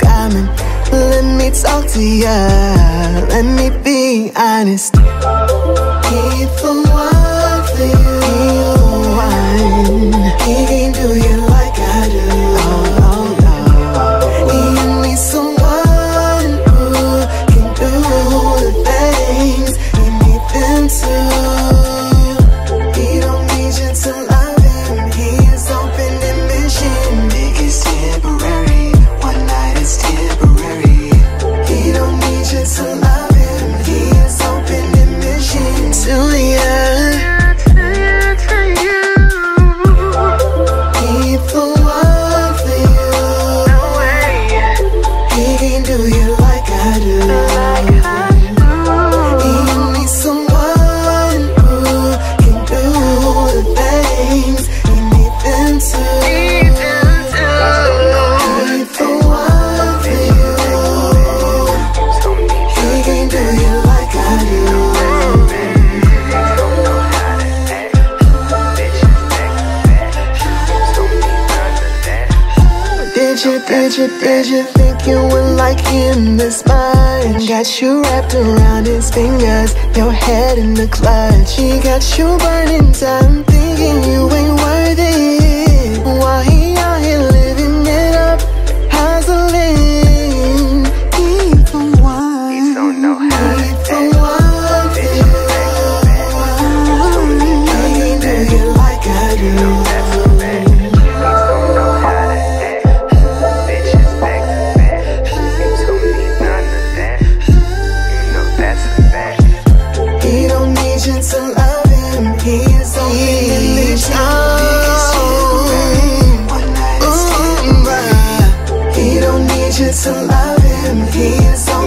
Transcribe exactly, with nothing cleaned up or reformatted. coming. Let me talk to ya, let me be honest. He the one for you, he the one. He can't do you like I do. Oh, oh, oh. He needs someone who can do the things he needs them to. He don't need you to love him, he is open and mission. Nick is temporary, one night is temporary. He don't need you to love him, he is open and mission to you. Did you, did you think you were like him this much? Got you wrapped around his fingers, your head in the clutch. He got you burning time, thinking you ain't worth it. While he out here living it up, hustling. He the one, he don't know how to act. He the one for you. He ain't do you like I do. To love him, he is all.